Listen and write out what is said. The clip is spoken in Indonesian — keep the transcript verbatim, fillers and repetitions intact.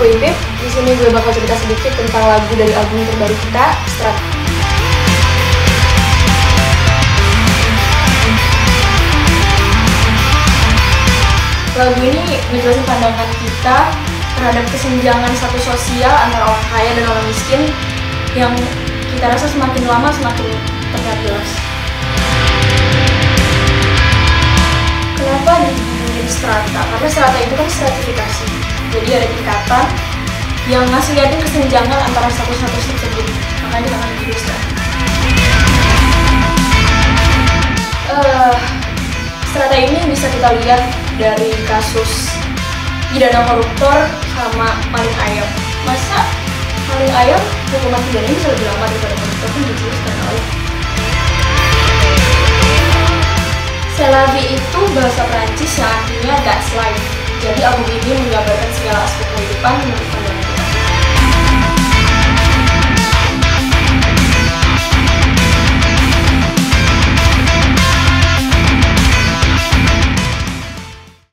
gue Ibib. Di sini gue bakal cerita sedikit tentang lagu dari album terbaru kita, Strata. Lagu ini menjelaskan pandangan kita terhadap kesenjangan status sosial antara orang kaya dan orang miskin yang kita rasa semakin lama semakin terlihat jelas. Kenapa di strata? Karena strata itu kan stratifikasi, jadi ada tingkatan yang ngasih liatin kesenjangan antara status-status tersebut, makanya kita akan bikin strata. Uh, strata ini bisa kita lihat dari kasus pidana koruptor sama Malin Ayob. Masa Malin Ayob hukuman pidananya bisa lebih lama daripada koruptor kan diculis karena oleh Selavi itu bahasa Perancis yang artinya that's life. Jadi Abu Gigi menggambarkan segala aspek kehidupan menurut